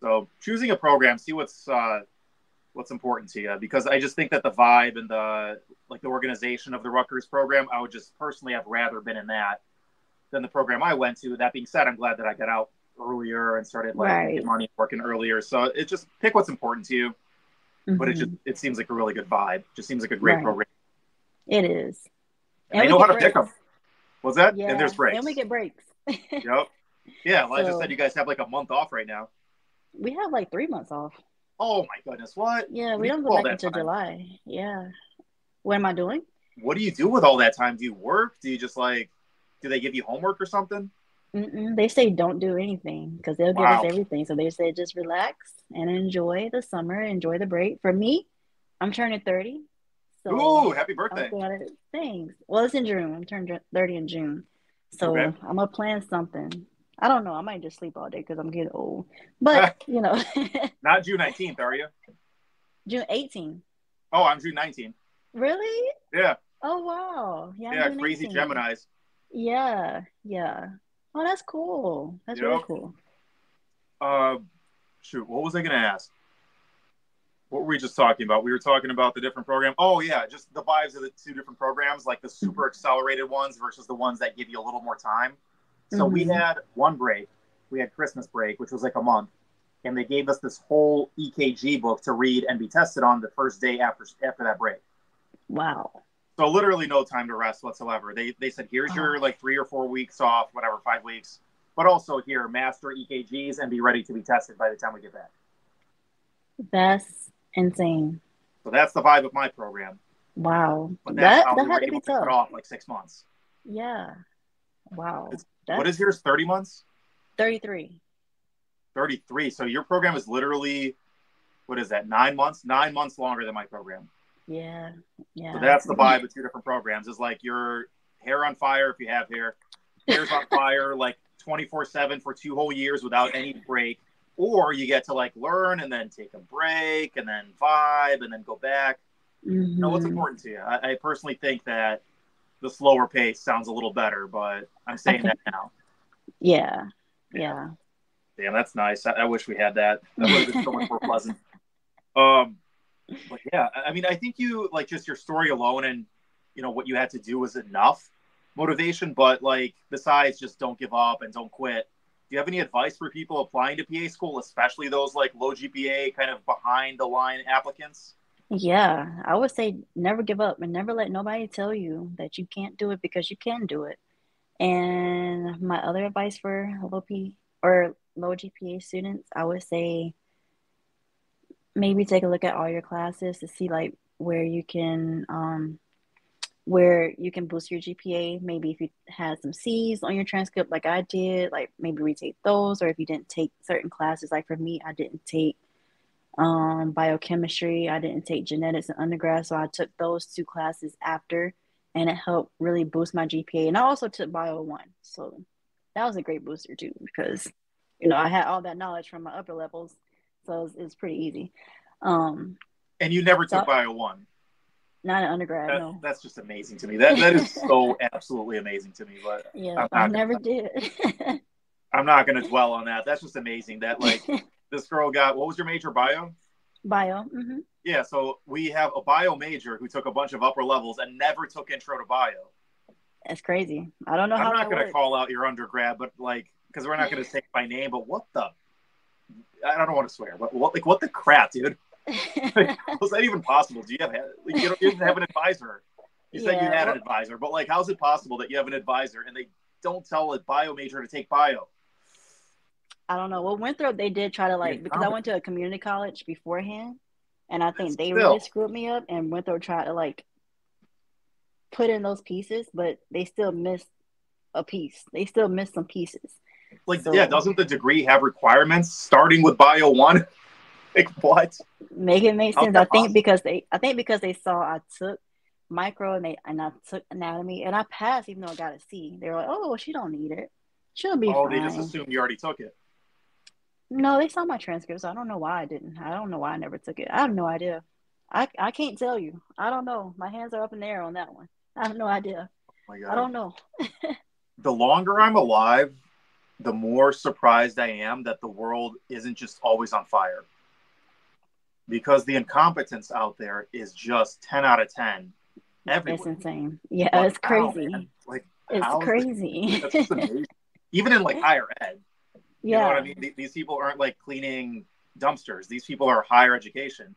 So choosing a program, see what's important to you, because I just think that the vibe and the like the organization of the Rutgers program, I would just personally have rather been in that than the program I went to. That being said, I'm glad that I got out earlier and started like making money working earlier. So it just pick what's important to you, but it seems like a really good vibe. Just seems like a great program. It is. And I know how to pick them. Was that? Yeah. And there's breaks. And we get breaks. Yep. Yeah. Elijah said you guys have like a month off right now. We have like 3 months off. Oh my goodness. What? Yeah. We don't go back until July. Yeah. What am I doing? What do you do with all that time? Do you work? Do you just like, do they give you homework or something? Mm-mm. They say don't do anything because they'll give us everything. So they say just relax and enjoy the summer, enjoy the break. For me, I'm turning 30. So ooh, happy birthday. Thanks. Well, it's in June. I'm turning 30 in June. So okay. I'm going to plan something. I don't know. I might just sleep all day because I'm getting old. But, you know. Not June 19th, are you? June 18th. Oh, I'm June 19th. Really? Yeah. Oh, wow. Yeah, yeah, crazy Geminis. Yeah, yeah. Oh, that's cool. That's really cool. Shoot, what was I going to ask? What were we just talking about? We were talking about the different program. Oh, yeah, just the vibes of the two different programs, like the super accelerated ones versus the ones that give you a little more time. So we had one break. We had Christmas break, which was like a month. And they gave us this whole EKG book to read and be tested on the first day after that break. Wow. So literally no time to rest whatsoever. They said, here's your like 3 or 4 weeks off, whatever, 5 weeks. But also here, master EKGs and be ready to be tested by the time we get back. That's insane. So that's the vibe of my program. Wow. But that had to be tough. It off like 6 months. Yeah. Wow. What is yours? 30 months? 33. 33. So your program is literally, what is that? 9 months? 9 months longer than my program. Yeah. Yeah. So that's the vibe of two different programs. Is like your hair on fire if you have hair. Hair's on fire like 24/7 for 2 whole years without any break. Or you get to like learn and then take a break and then vibe and then go back. Mm-hmm. You know, what's important to you? I personally think that the slower pace sounds a little better, but I'm saying that now. Yeah. Yeah. Damn, that's nice. I wish we had that. That would have been so much more pleasant. But yeah, I mean, I think you like just your story alone and, you know, what you had to do was enough motivation. But like, besides just don't give up and don't quit. Do you have any advice for people applying to PA school, especially those like low GPA kind of behind the line applicants? Yeah, I would say never give up and never let nobody tell you that you can't do it because you can do it. And my other advice for low GPA students, I would say maybe take a look at all your classes to see like where you can boost your GPA. Maybe if you had some C's on your transcript like I did, like maybe retake those, or if you didn't take certain classes. Like for me, I didn't take biochemistry. I didn't take genetics in undergrad, so I took those 2 classes after, and it helped really boost my GPA. And I also took Bio 1, so that was a great booster too, because you know I had all that knowledge from my upper levels, so it's pretty easy. And you never took Bio 1? Not an undergrad. No, that's just amazing to me. That is so absolutely amazing to me. But yeah, I never did. I'm not going to dwell on that. That's just amazing. That like. This girl got, what was your major, bio? Bio. Mm-hmm. Yeah, so we have a bio major who took a bunch of upper levels and never took intro to bio. That's crazy. I don't know how that works. I'm not going to call out your undergrad, but like, because we're not going to say by name, but what the, I don't want to swear, but what the crap, dude? Like, was that even possible? Do you have, like, you didn't have an advisor? You said you had an advisor, but like, how's it possible that you have an advisor and they don't tell a bio major to take bio? I don't know. Well, Winthrop, they did try to like, because I went to a community college beforehand, and I think they really screwed me up, and Winthrop tried to like put in those pieces, but they still missed a piece. They still missed some pieces. Like, so, yeah, doesn't the degree have requirements starting with Bio 1? Like, what? Make it make sense. I think because they saw I took micro and I took anatomy, and I passed even though I got a C. They were like, oh, she don't need it. She'll be fine. They just assumed you already took it. No, they saw my transcripts. So I don't know why I didn't. I don't know why I never took it. I have no idea. I can't tell you. I don't know. My hands are up in the air on that one. I have no idea. Oh my God. I don't know. The longer I'm alive, the more surprised I am that the world isn't just always on fire. Because the incompetence out there is just 10 out of 10. Everywhere. It's insane. Yeah, like, it's crazy. Wow, like, it's crazy. That's just amazing. Even in like higher ed. Yeah. You know what I mean? These people aren't like cleaning dumpsters. These people are higher education.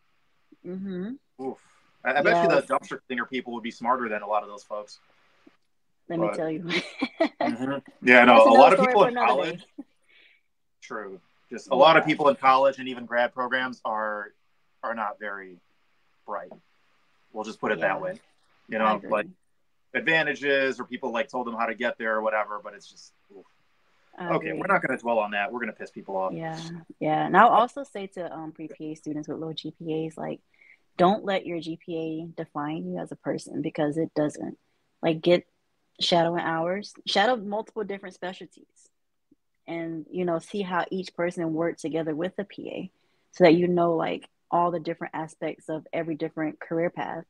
Mm-hmm. Oof. I bet you the dumpster cleaner people would be smarter than a lot of those folks. Let me tell you. Yeah, no, a lot of people in college. True. Just a lot of people in college and even grad programs are not very bright. We'll just put it that way. You know, like advantages or people like told them how to get there or whatever, but it's just okay, we're not going to dwell on that. We're going to piss people off. Yeah, yeah. And I'll also say to pre-PA students with low GPAs, like, don't let your GPA define you as a person, because it doesn't. Like, get shadowing hours, shadow multiple different specialties, and, you know, see how each person works together with a PA so that you know, like, all the different aspects of every different career path.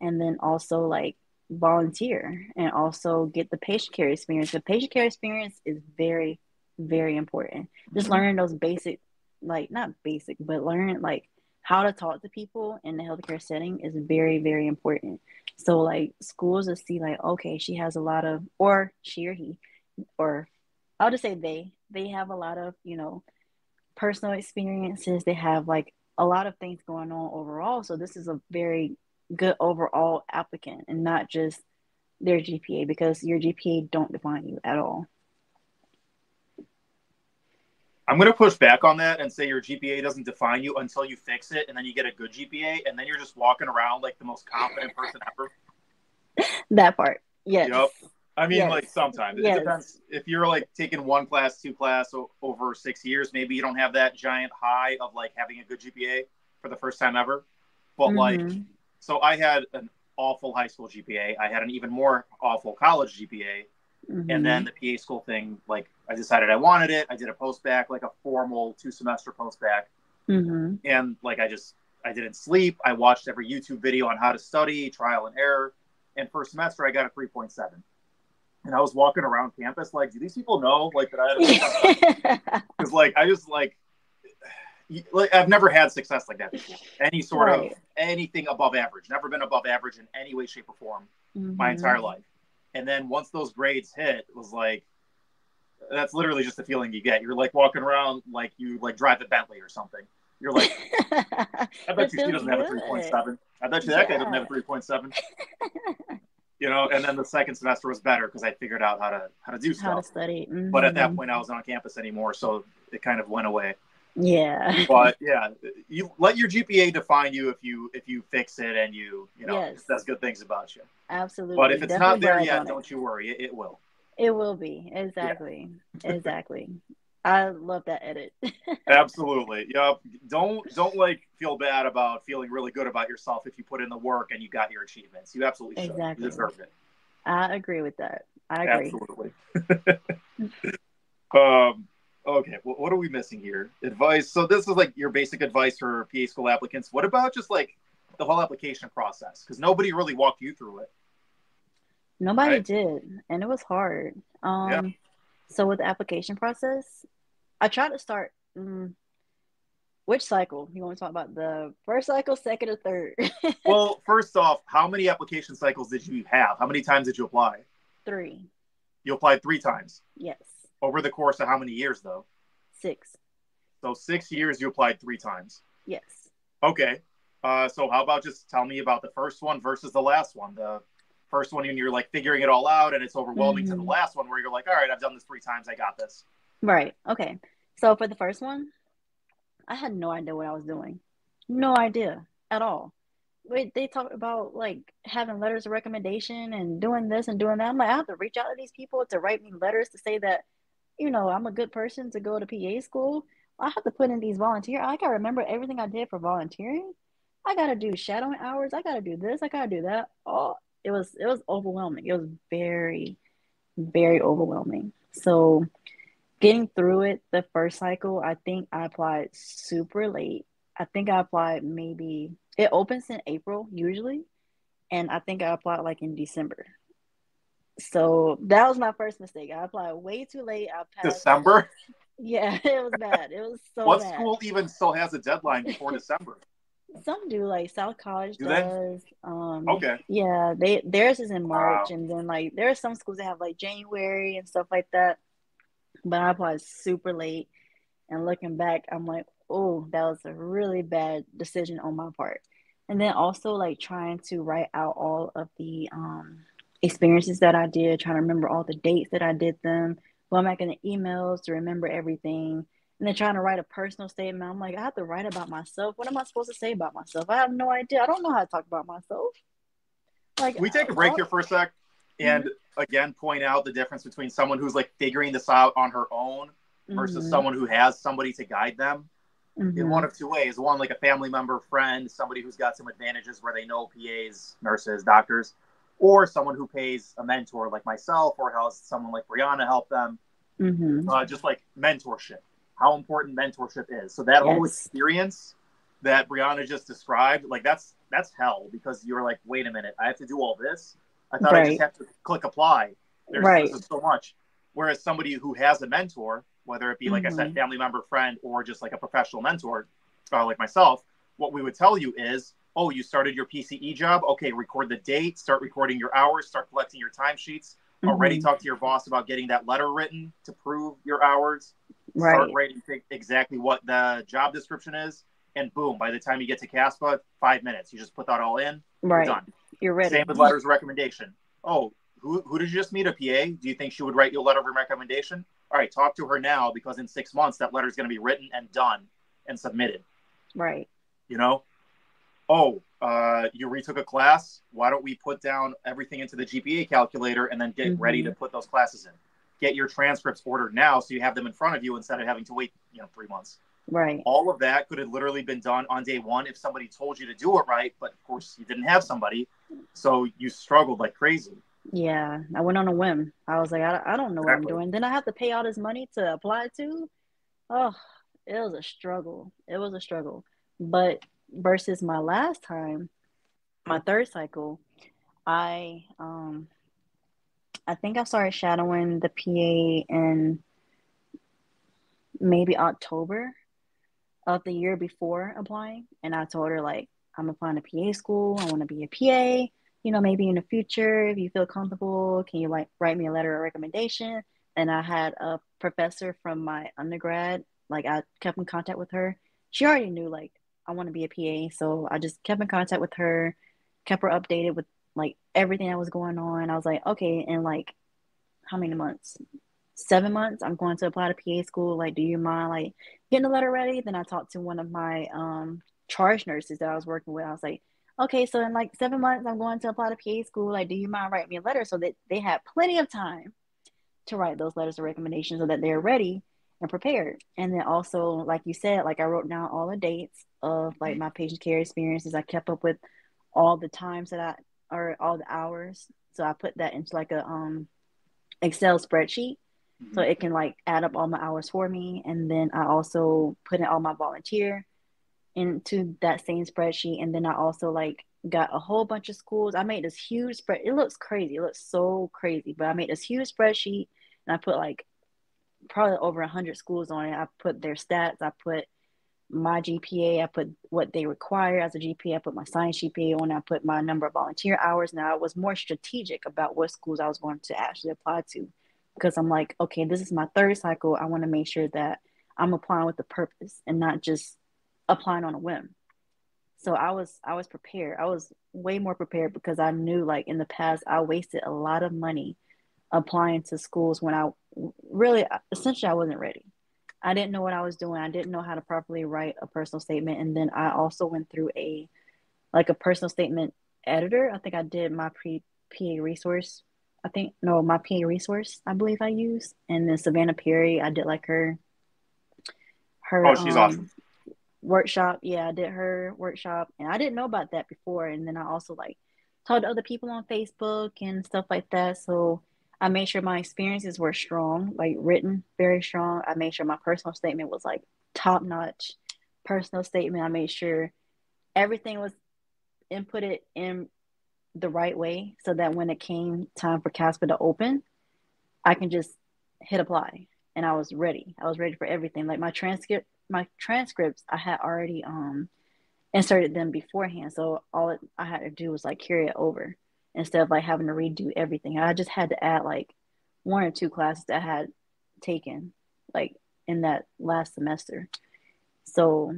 And then also, like, volunteer and also get the patient care experience. The patient care experience is very, very important. Just learning those basic, like, not basic, but learning, like, how to talk to people in the healthcare setting is very, very important. So, like, schools will see, like, okay, she has a lot of, or she or he, or I'll just say they have a lot of, you know, personal experiences. They have, like, a lot of things going on overall. So this is a very good overall applicant and not just their GPA, because your GPA don't define you at all. I'm going to push back on that and say your GPA doesn't define you until you fix it, and then you get a good GPA, and then you're just walking around like the most confident person ever. That part, yes. Yep. I mean, like, sometimes. It depends. If you're, like, taking one class, two class over 6 years, maybe you don't have that giant high of, like, having a good GPA for the first time ever. But, like, so I had an awful high school GPA. I had an even more awful college GPA. And then the PA school thing, like, I decided I wanted it. I did a post-bac, like a formal 2-semester post-bac. And, like, I didn't sleep. I watched every YouTube video on how to study, trial and error. And first semester, I got a 3.7. And I was walking around campus, like, do these people know, like, that I had a because, like, I just, like, I've never had success like that before. Any sort of anything above average. Never been above average in any way, shape, or form my entire life. And then once those grades hit, it was like, that's literally just the feeling you get. You're like walking around like you like drive a Bentley or something. You're like, I bet you she doesn't have a 3.7. I bet you that guy doesn't have a 3.7. You know, and then the second semester was better because I figured out how to do stuff. How to study. But at that point I wasn't on campus anymore, so it kind of went away. Yeah. But yeah, you let your GPA define you if you fix it and you know, it says good things about you. Absolutely. But if it's not there yet, don't you worry. It will. It will be. Exactly. Yeah. Exactly. I love that edit. Absolutely. Yep. Don't like feel bad about feeling really good about yourself if you put in the work and you got your achievements. You absolutely should. Exactly. You deserve it. I agree with that. I agree. Absolutely. Okay, well, what are we missing here? Advice. So this is like your basic advice for PA school applicants. What about just like the whole application process? Because nobody really walked you through it. Nobody did, and it was hard. So with the application process, I tried to start. Which cycle? You want to talk about the first cycle, second, or third? Well, first off, how many application cycles did you have? How many times did you apply? 3. You applied 3 times? Yes. Over the course of how many years, though? 6. So 6 years you applied 3 times? Yes. Okay. So how about just tell me about the first one versus the last one? The first one, and you're like figuring it all out and it's overwhelming, to the last one where you're like, all right, I've done this 3 times. I got this. Right. Okay. So for the first one, I had no idea what I was doing. No idea at all. They talked about like having letters of recommendation and doing this and doing that. I'm like, I have to reach out to these people to write me letters to say that, you know, I'm a good person to go to PA school. I have to put in these volunteer. I got to remember everything I did for volunteering. I got to do shadowing hours. I got to do this. I got to do that. Oh, it was overwhelming. It was very, very overwhelming. So getting through it, the first cycle, I think I applied super late. I think I applied maybe, it opens in April usually. And I think I applied like in December. So that was my first mistake. I applied way too late. I passed December? Yeah, it was bad. It was so what bad. What school even still has a deadline before December? Some do, like South College does. Okay. Yeah, theirs is in March, and then like there are some schools that have like January and stuff like that. But I applied super late, and looking back, I'm like, oh, that was a really bad decision on my part. And then also like trying to write out all of the experiences that I did, trying to remember all the dates that I did them, going back in the emails to remember everything, and then trying to write a personal statement. I'm like, I have to write about myself. What am I supposed to say about myself? I have no idea. I don't know how to talk about myself. Like, we take a break here for a sec and again point out the difference between someone who's like figuring this out on her own versus someone who has somebody to guide them in one of two ways. One, like a family member, friend, somebody who's got some advantages where they know PAs, nurses, doctors, or someone who pays a mentor like myself or has someone like Brianna help them. Just like mentorship, how important mentorship is. So that whole experience that Brianna just described, like that's hell, because you're like, wait a minute, I have to do all this. I thought I just have to click apply. There's so much. Whereas somebody who has a mentor, whether it be, like I said, family member, friend, or just like a professional mentor, like myself, what we would tell you is, oh, you started your PCE job. Okay, record the date, start recording your hours, start collecting your timesheets. Already talk to your boss about getting that letter written to prove your hours. Start writing exactly what the job description is. And boom, by the time you get to CASPA, 5 minutes. You just put that all in. You're done. You're ready. Same with letters of recommendation. Oh, who did you just meet, a PA? Do you think she would write you a letter of recommendation? All right, talk to her now, because in 6 months, that letter is going to be written and done and submitted. You know? Oh, you retook a class. Why don't we put down everything into the GPA calculator and then get ready to put those classes in? Get your transcripts ordered now so you have them in front of you instead of having to wait, 3 months. All of that could have literally been done on day one if somebody told you to do it right, but of course you didn't have somebody, so you struggled like crazy. Yeah, I went on a whim. I was like, I don't know what I'm doing. Then I have to pay all this money to apply to. Oh, it was a struggle. It was a struggle. But versus my last time, my third cycle, I think I started shadowing the PA in maybe October of the year before applying, and I told her, like, I'm applying to PA school. I want to be a PA. You know, maybe in the future, if you feel comfortable, can you like write me a letter of recommendation? And I had a professor from my undergrad, like I kept in contact with her. She already knew like I want to be a PA, so I just kept in contact with her, kept her updated with like everything that was going on. I was like, okay, in like how many months? 7 months, I'm going to apply to PA school. Like, do you mind like getting a letter ready? Then I talked to one of my charge nurses that I was working with. I was like, okay, so in like 7 months, I'm going to apply to PA school. Like, do you mind writing me a letter? So that they had plenty of time to write those letters of recommendation so that they're ready and prepared. And then also, like you said, like I wrote down all the dates of like my patient care experiences. I kept up with all the times that all the hours. So I put that into like a Excel spreadsheet. So it can like add up all my hours for me. And then I also put in all my volunteer into that same spreadsheet. And then I also like got a whole bunch of schools. I made this huge spread. It looks crazy. It looks so crazy. But I made this huge spreadsheet and I put like probably over 100 schools on it. I put their stats. I put my GPA. I put what they require as a GPA. I put my science GPA on. I put my number of volunteer hours. Now I was more strategic about what schools I was going to actually apply to. Because I'm like, okay, this is my third cycle. I want to make sure that I'm applying with a purpose and not just applying on a whim. So I was prepared. I was way more prepared because I knew like in the past, I wasted a lot of money applying to schools when I really, essentially I wasn't ready. I didn't know what I was doing. I didn't know how to properly write a personal statement. And then I also went through a personal statement editor. I think I did my PA resource. My PA resource, I believe I used. And then Savannah Perry, I did like her she's awesome. Workshop. Yeah, I did her workshop. And I didn't know about that before. And then I also like talked to other people on Facebook and stuff like that. So I made sure my experiences were strong, like written, very strong. I made sure my personal statement was like top-notch personal statement. I made sure everything was inputted in the right way so that when it came time for CASPA to open, I can just hit apply. And I was ready. I was ready for everything. Like my transcripts, I had already inserted them beforehand. So all I had to do was like carry it over instead of like having to redo everything. I just had to add like one or two classes that I had taken like in that last semester. So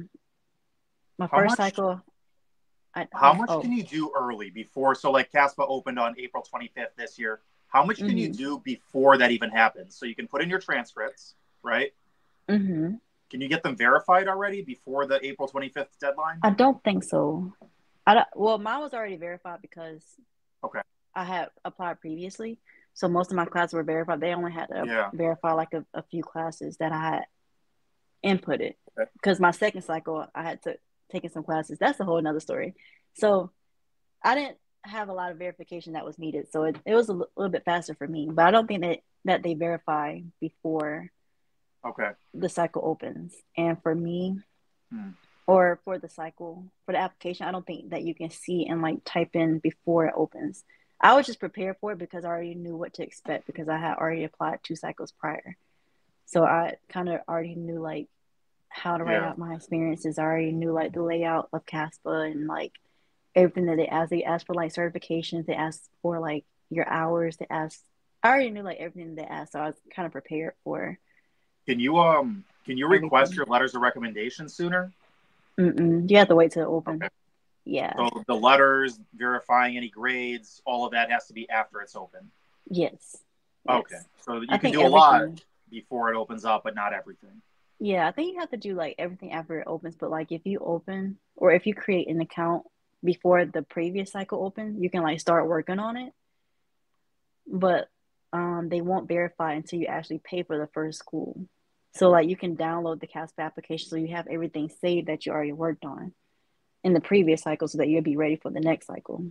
my first cycle, How much can you do early before? So like CASPA opened on April 25th this year. How much can you do before that even happens? So you can put in your transcripts, right? Mm-hmm. Can you get them verified already before the April 25th deadline? I don't think so. Well, mine was already verified because I had applied previously. So most of my classes were verified. They only had to verify like a few classes that I had inputted. Because my second cycle, I had to taking some classes. That's a whole nother story. So I didn't have a lot of verification that was needed. So it was a little bit faster for me. But I don't think that they verify before the cycle opens. And for me, or for the cycle, for the application, I don't think that you can see and like type in before it opens. I was just prepared for it because I already knew what to expect because I had already applied 2 cycles prior. So I kind of already knew like how to write out my experiences. I already knew like the layout of CASPA and like everything that they asked. They asked for like certifications. They asked for like your hours. They asked. I already knew like everything they asked, so I was kind of prepared for. Can you request your letters of recommendation sooner? You have to wait till it opens. Yeah. So the letters, verifying any grades, all of that has to be after it's open. Yes. Okay. So you can do a lot before it opens up, but not everything. Yeah, I think you have to do like everything after it opens. But like if you open or if you create an account before the previous cycle opens, you can like start working on it. But they won't verify until you actually pay for the first school. So like you can download the CASPA application so you have everything saved that you already worked on in the previous cycle so that you'll be ready for the next cycle.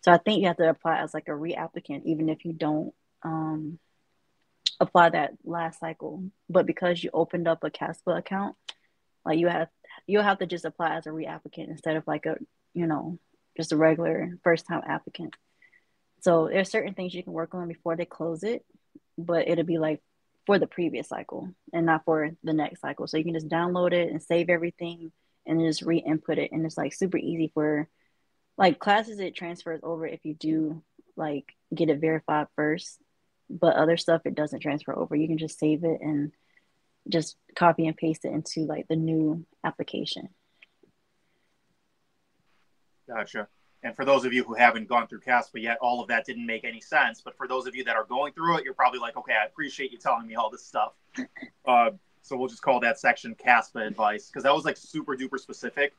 So I think you have to apply as like a reapplicant even if you don't apply that last cycle. But because you opened up a CASPA account, like you'll have to just apply as a reapplicant instead of like a, you know, just a regular first time applicant. So there's certain things you can work on before they close it, but it'll be like for the previous cycle and not for the next cycle. So you can just download it and save everything and just re-input it. And it's like super easy for like classes. It transfers over if you do like get it verified first, but other stuff, it doesn't transfer over. You can just save it and just copy and paste it into like the new application. Gotcha. And for those of you who haven't gone through CASPA yet, all of that didn't make any sense. But for those of you that are going through it, you're probably like, okay, I appreciate you telling me all this stuff. So we'll just call that section CASPA advice because that was like super duper specific.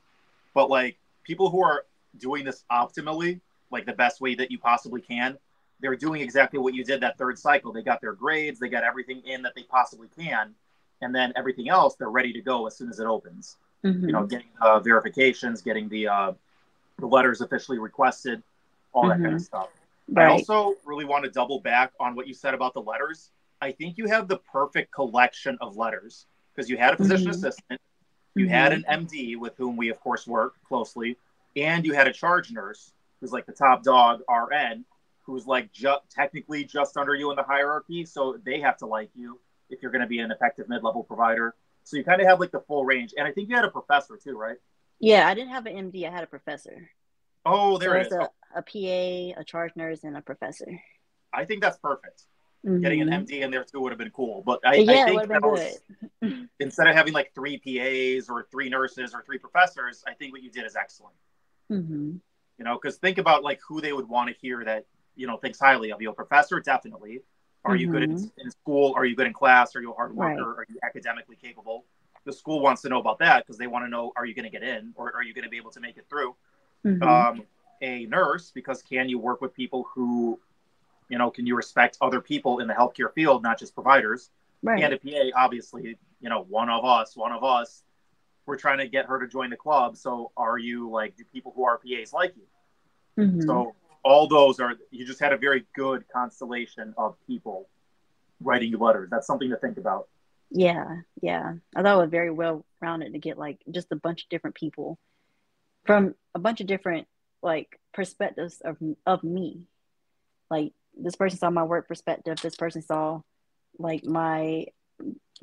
But like people who are doing this optimally, like the best way that you possibly can, they're doing exactly what you did that third cycle. They got their grades. They got everything in that they possibly can. And then everything else, they're ready to go as soon as it opens. You know, getting verifications, getting the letters officially requested, all that kind of stuff. Right. I also really want to double back on what you said about the letters. I think you have the perfect collection of letters because you had a physician assistant, you had an MD with whom we, of course, work closely, and you had a charge nurse who's like the top dog RN who's like technically just under you in the hierarchy. So they have to like you if you're going to be an effective mid-level provider. So you kind of have like the full range. And I think you had a professor too, right? Yeah, I didn't have an MD. I had a professor. Oh, there it is. A PA, a charge nurse, and a professor. I think that's perfect. Getting an MD in there too would have been cool. But I think that was, instead of having like 3 PAs or 3 nurses or 3 professors, I think what you did is excellent. You know, because think about like who they would want to hear that, you know, thinks highly of you. A professor, definitely. Are you good in school? Are you good in class? Are you a hard worker? Are you academically capable? The school wants to know about that because they want to know, are you going to get in or are you going to be able to make it through? A nurse, because can you work with people who, you know, can you respect other people in the healthcare field, not just providers? And a PA, obviously, you know, one of us, we're trying to get her to join the club. So are you like, do people who are PAs like you? So all those are, you just had a very good constellation of people writing you letters. That's something to think about. Yeah. I thought it was very well-rounded to get, like, just a bunch of different people from a bunch of different, like, perspectives of me. Like, this person saw my work perspective. This person saw, like, my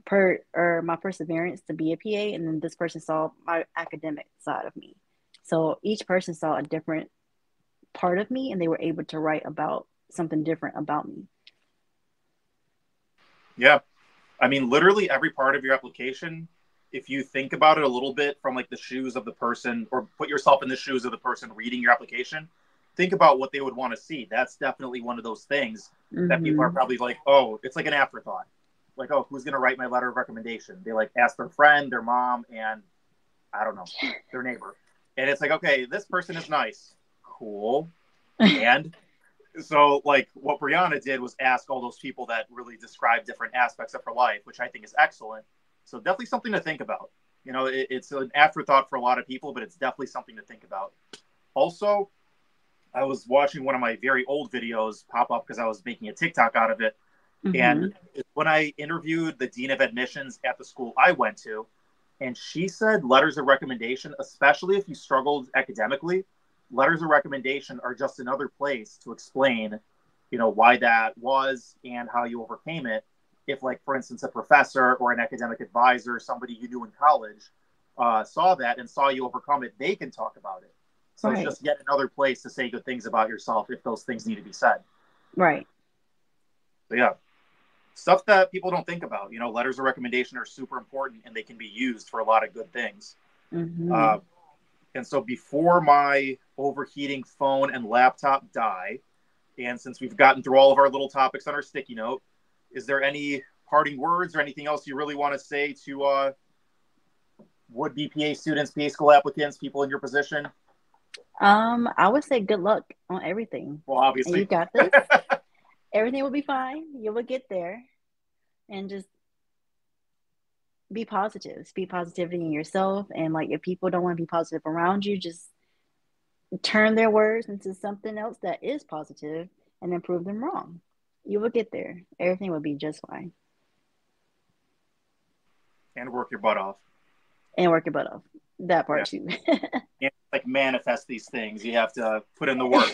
perseverance to be a PA. And then this person saw my academic side of me. So each person saw a different part of me, and they were able to write about something different about me. Yeah. I mean, literally every part of your application if you think about it a little bit from like the shoes of the person, or put yourself in the shoes of the person reading your application, think about what they would want to see. That's definitely one of those things that people are probably like, oh, it's like an afterthought. Like, oh, who's going to write my letter of recommendation? They like ask their friend, their mom, and I don't know, their neighbor. And it's like, okay, this person is nice. Cool. And so like what Brianna did was ask all those people that really describe different aspects of her life, which I think is excellent. So definitely something to think about. You know, it's an afterthought for a lot of people, but it's definitely something to think about. Also, I was watching one of my very old videos pop up because I was making a TikTok out of it. And when I interviewed the dean of admissions at the school I went to, and she said letters of recommendation, especially if you struggled academically, letters of recommendation are just another place to explain, you know, why that was and how you overcame it. If, like, for instance, a professor or an academic advisor, somebody you knew in college saw that and saw you overcome it, they can talk about it. So right. It's just yet another place to say good things about yourself if those things need to be said. Right. So, yeah, stuff that people don't think about. You know, letters of recommendation are super important, and they can be used for a lot of good things. And so before my overheating phone and laptop die, and since we've gotten through all of our little topics on our sticky note, is there any parting words or anything else you really want to say to would-be PA students, PA school applicants, people in your position? I would say good luck on everything. Well, obviously. And you got this. Everything will be fine. You will get there. And just be positive. Speak positivity in yourself. And, like, if people don't want to be positive around you, just turn their words into something else that is positive and then prove them wrong. You will get there. Everything will be just fine. And work your butt off. And work your butt off. That part, yeah. Too. And, like, manifest these things. You have to put in the work.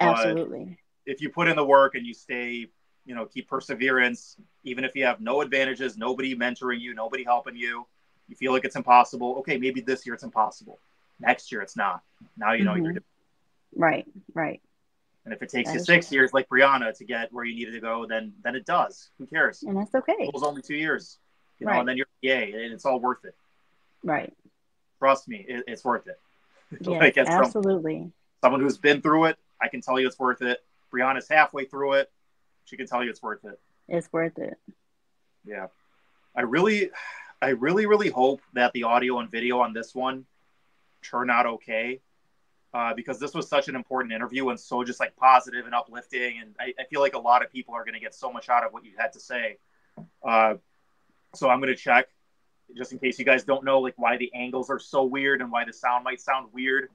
Absolutely. If you put in the work and you stay, you know, keep perseverance, even if you have no advantages, nobody mentoring you, nobody helping you, you feel like it's impossible. Okay, maybe this year it's impossible. Next year it's not. Now you know you're doing it. Right, right. And if it takes you 6 years, like Brianna, to get where you needed to go, then it does. Who cares? And that's okay. It was only 2 years, you know, and then you're yay, and it's all worth it. Right. Trust me, it's worth it. Yes, like, absolutely. Someone who's been through it, I can tell you it's worth it. Brianna's halfway through it. She can tell you it's worth it. It's worth it. Yeah. I really hope that the audio and video on this one turn out okay. Because this was such an important interview and so just like positive and uplifting. And I feel like a lot of people are going to get so much out of what you had to say. So I'm going to check just in case you guys don't know, like, why the angles are so weird and why the sound might sound weird.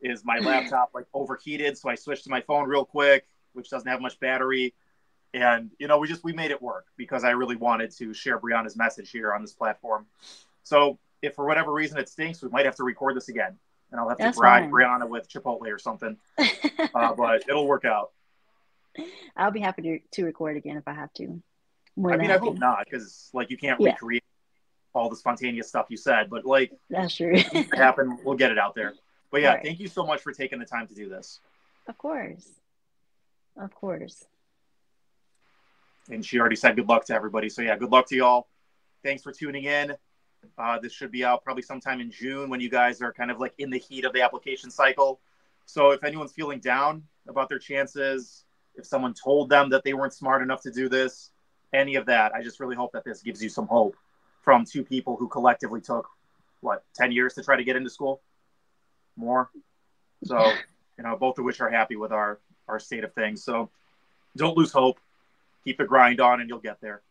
Is my laptop like overheated? So I switched to my phone real quick, which doesn't have much battery. And, you know, we made it work because I really wanted to share Brianna's message here on this platform. So if for whatever reason it stinks, we might have to record this again. And I'll have to bribe Brianna with Chipotle or something. But it'll work out. I'll be happy to record again if I have to. I mean, I hope not, because, like, you can't recreate all the spontaneous stuff you said. But, like, that's true. If it happens, we'll get it out there. But, yeah, thank you so much for taking the time to do this. Of course. Of course. And she already said good luck to everybody. So, yeah, good luck to y'all. Thanks for tuning in. This should be out probably sometime in June when you guys are kind of like in the heat of the application cycle. So if anyone's feeling down about their chances, if someone told them that they weren't smart enough to do this, any of that, I just really hope that this gives you some hope from two people who collectively took, what, 10 years to try to get into school? More? So, you know, both of which are happy with our state of things. So don't lose hope. Keep the grind on and you'll get there.